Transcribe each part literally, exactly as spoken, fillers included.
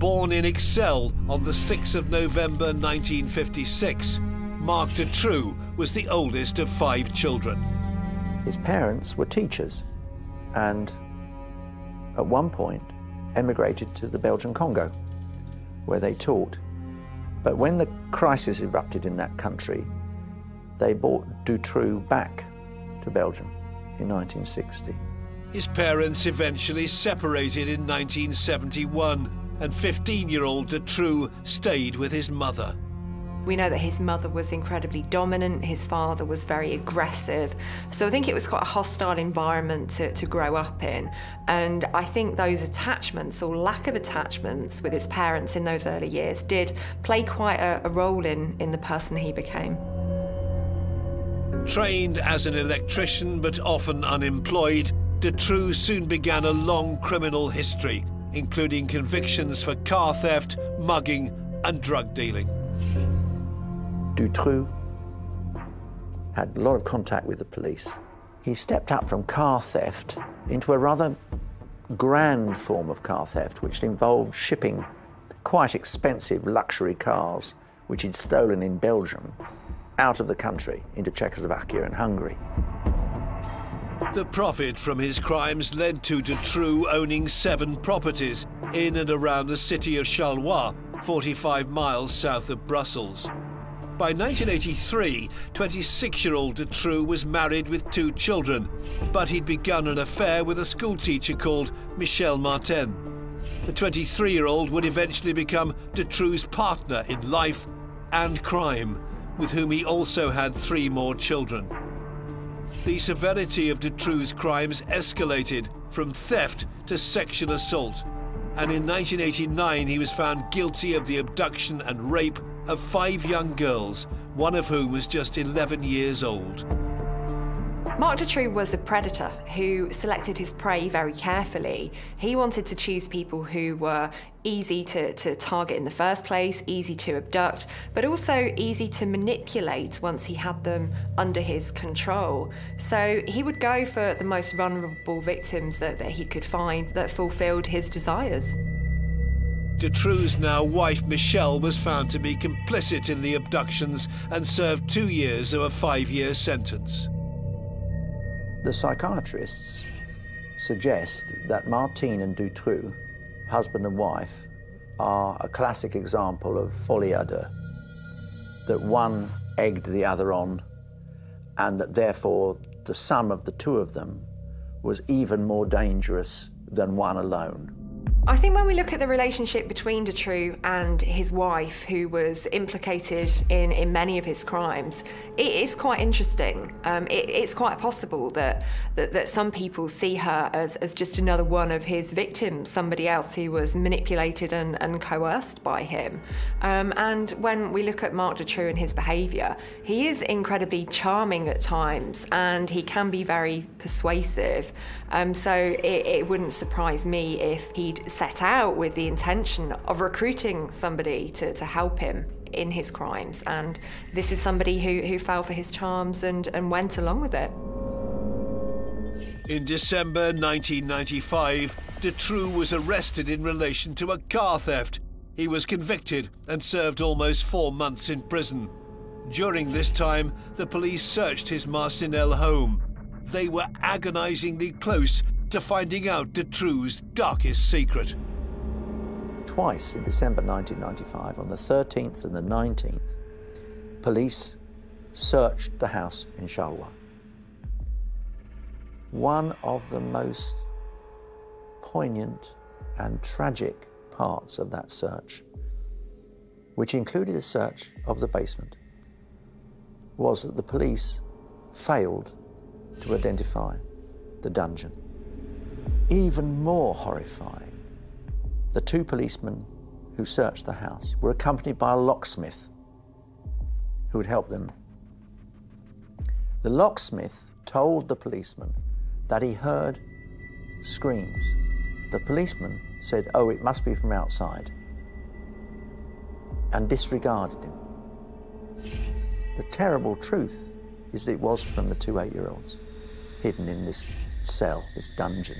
Born in Ixelles on the sixth of November nineteen fifty-six, Marc Dutroux was the oldest of five children. His parents were teachers and at one point emigrated to the Belgian Congo, where they taught. But when the crisis erupted in that country, they brought Dutroux back to Belgium in nineteen sixty. His parents eventually separated in nineteen seventy-one, and fifteen-year-old Dutroux stayed with his mother. We know that his mother was incredibly dominant, his father was very aggressive, so I think it was quite a hostile environment to, to grow up in. And I think those attachments, or lack of attachments, with his parents in those early years did play quite a, a role in, in the person he became. Trained as an electrician but often unemployed, Dutroux soon began a long criminal history, including convictions for car theft, mugging and drug dealing. Dutroux had a lot of contact with the police. He stepped up from car theft into a rather grand form of car theft, which involved shipping quite expensive luxury cars, which he'd stolen in Belgium, out of the country into Czechoslovakia and Hungary. The profit from his crimes led to Dutroux owning seven properties in and around the city of Charleroi, forty-five miles south of Brussels. By nineteen eighty-three, twenty-six-year-old Dutroux was married with two children, but he'd begun an affair with a schoolteacher called Michelle Martin. The twenty-three-year-old would eventually become Dutroux's partner in life and crime, with whom he also had three more children. The severity of Dutroux's crimes escalated from theft to sexual assault, and in nineteen eighty-nine he was found guilty of the abduction and rape of five young girls, one of whom was just eleven years old. Marc Dutroux was a predator who selected his prey very carefully. He wanted to choose people who were easy to, to target in the first place, easy to abduct, but also easy to manipulate once he had them under his control. So he would go for the most vulnerable victims that, that he could find that fulfilled his desires. Dutroux's now wife, Michelle, was found to be complicit in the abductions and served two years of a five-year sentence. The psychiatrists suggest that Martin and Dutroux, husband and wife, are a classic example of folie à deux, that one egged the other on, and that therefore the sum of the two of them was even more dangerous than one alone. I think when we look at the relationship between Dutroux and his wife, who was implicated in, in many of his crimes, it is quite interesting. Um, it, it's quite possible that, that, that some people see her as, as just another one of his victims, somebody else who was manipulated and, and coerced by him. Um, and when we look at Marc Dutroux and his behaviour, he is incredibly charming at times and he can be very persuasive. Um, so it, it wouldn't surprise me if he'd set out with the intention of recruiting somebody to, to help him in his crimes, and this is somebody who, who fell for his charms and, and went along with it. In December nineteen ninety-five, Dutroux was arrested in relation to a car theft. He was convicted and served almost four months in prison. During this time, the police searched his Marcinelle home. They were agonizingly close to finding out Dutroux's darkest secret. Twice in December nineteen ninety-five, on the thirteenth and the nineteenth, police searched the house in Charleroi. One of the most poignant and tragic parts of that search, which included a search of the basement, was that the police failed to identify the dungeon. Even more horrifying, the two policemen who searched the house were accompanied by a locksmith who would help them. The locksmith told the policeman that he heard screams. The policeman said, "Oh, it must be from outside," and disregarded him. The terrible truth is that it was from the two eight-year-olds hidden in this cell, this dungeon.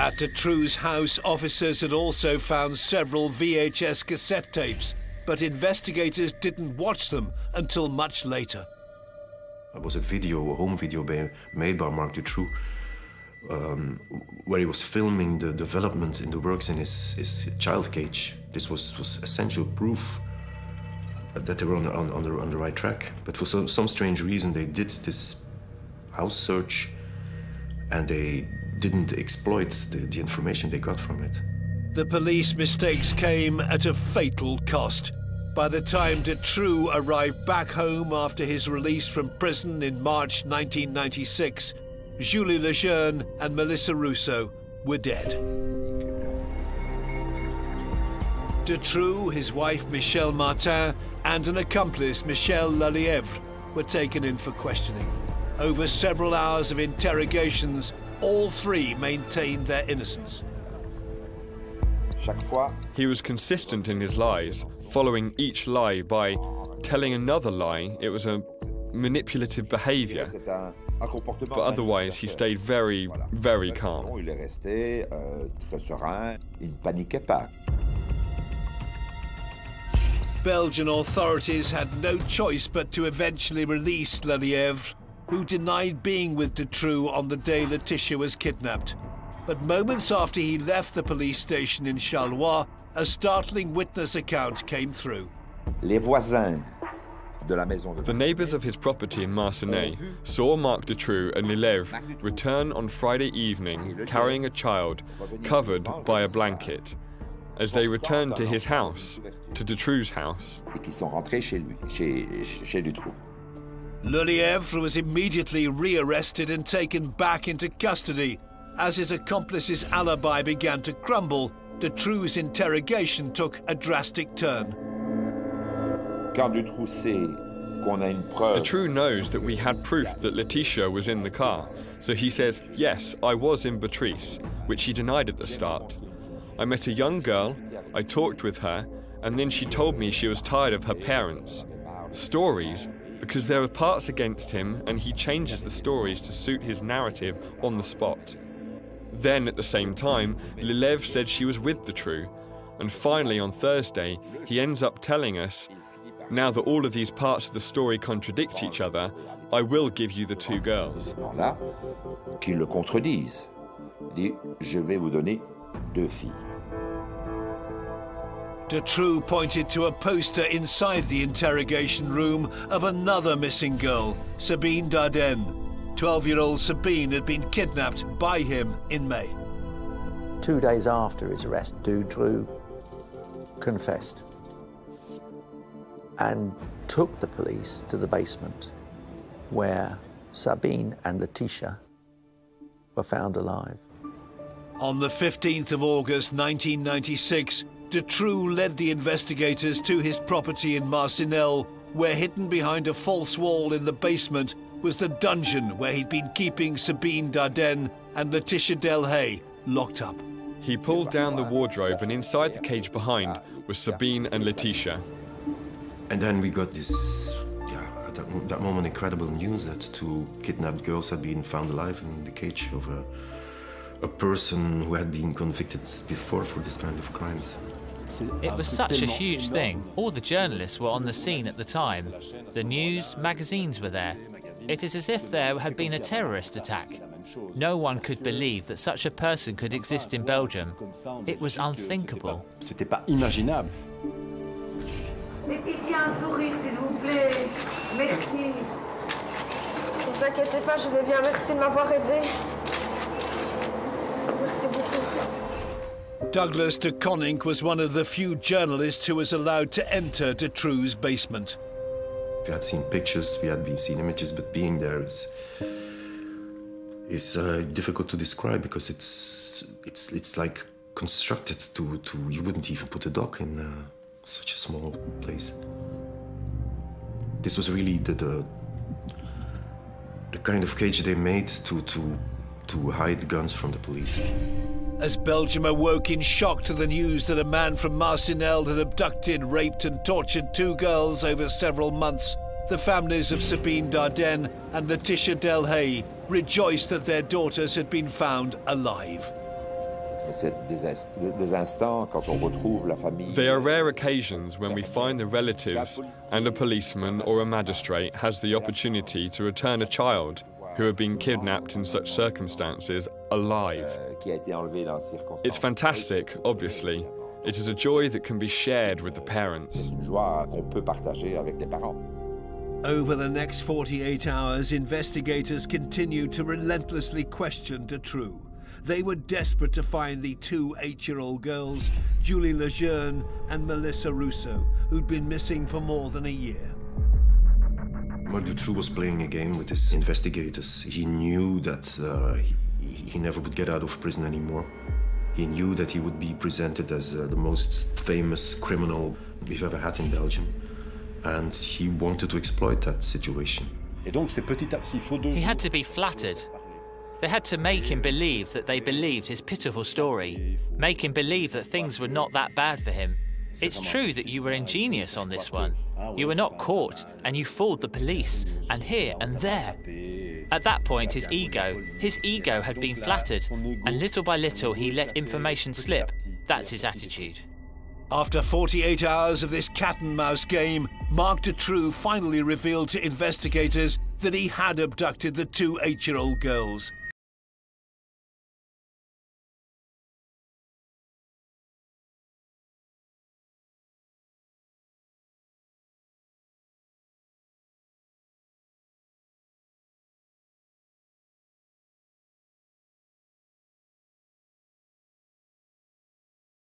At Dutroux's house, officers had also found several V H S cassette tapes, but investigators didn't watch them until much later. There was a video, a home video made by Marc Dutroux, um, where he was filming the development in the works in his, his child cage. This was, was essential proof that they were on, on, on, the, on the right track. But for some, some strange reason, they did this house search and they didn't exploit the, the information they got from it. The police mistakes came at a fatal cost. By the time Dutroux arrived back home after his release from prison in March nineteen ninety-six, Julie Lejeune and Melissa Rousseau were dead. Dutroux, his wife Michelle Martin, and an accomplice, Michel Lelièvre, were taken in for questioning. Over several hours of interrogations, all three maintained their innocence. He was consistent in his lies, following each lie by telling another lie. It was a manipulative behavior. But otherwise, he stayed very, very calm. Belgian authorities had no choice but to eventually release Lelièvre, who denied being with Dutroux on the day Laetitia was kidnapped. But moments after he left the police station in Charleroi, a startling witness account came through. The neighbours of his property in Marcinelle saw Marc Dutroux and Lelièvre return on Friday evening carrying a child covered by a blanket. As they returned to his house, to Dutroux's house, Lelièvre was immediately rearrested and taken back into custody. As his accomplice's alibi began to crumble, Dutroux's interrogation took a drastic turn. Dutroux knows that we had proof that Laetitia was in the car, so he says, yes, I was in Beatrice, which he denied at the start. I met a young girl, I talked with her, and then she told me she was tired of her parents. Stories, because there are parts against him and he changes the stories to suit his narrative on the spot. Then, at the same time, Lelièvre said she was with Dutroux. And finally, on Thursday, he ends up telling us, now that all of these parts of the story contradict each other, I will give you the two girls. Qu'ils le contredisent. Dit, je vais vous donner deux filles. Dutroux pointed to a poster inside the interrogation room of another missing girl, Sabine Dardenne. twelve-year-old Sabine had been kidnapped by him in May. Two days after his arrest, Dutroux confessed and took the police to the basement where Sabine and Laetitia were found alive. On the fifteenth of August nineteen ninety-six, Dutroux led the investigators to his property in Marcinelle, where hidden behind a false wall in the basement was the dungeon where he'd been keeping Sabine Dardenne and Laetitia Delhez locked up. He pulled down the wardrobe and inside the cage behind was Sabine and Laetitia. And then we got this, yeah, at that, that moment, incredible news that two kidnapped girls had been found alive in the cage of a, a person who had been convicted before for this kind of crimes. It was such a huge thing. All the journalists were on the scene at the time. The news, magazines were there. It is as if there had been a terrorist attack. No one could believe that such a person could exist in Belgium. It was unthinkable. Douglas de Coninck was one of the few journalists who was allowed to enter Dutroux's basement. We had seen pictures, we had been seen images, but being there is is uh, difficult to describe because it's it's it's like constructed to to you wouldn't even put a dog in uh, such a small place. This was really the, the the kind of cage they made to to to hide guns from the police. As Belgium awoke in shock to the news that a man from Marcinelle had abducted, raped and tortured two girls over several months, the families of Sabine Dardenne and Laetitia Delhez rejoiced that their daughters had been found alive. There are rare occasions when we find the relatives and a policeman or a magistrate has the opportunity to return a child who have been kidnapped in such circumstances alive. It's fantastic, obviously. It is a joy that can be shared with the parents. Over the next forty-eight hours, investigators continued to relentlessly question Dutroux. They were desperate to find the two eight-year-old girls, Julie Lejeune and Melissa Rousseau, who'd been missing for more than a year. Marc Dutroux was playing a game with his investigators. He knew that uh, he, he never would get out of prison anymore. He knew that he would be presented as uh, the most famous criminal we've ever had in Belgium. And he wanted to exploit that situation. He had to be flattered. They had to make him believe that they believed his pitiful story, make him believe that things were not that bad for him. It's true that you were ingenious on this one. You were not caught, and you fooled the police, and here and there. At that point, his ego, his ego had been flattered, and little by little he let information slip. That's his attitude. After forty-eight hours of this cat-and-mouse game, Marc Dutroux finally revealed to investigators that he had abducted the two eight-year-old girls.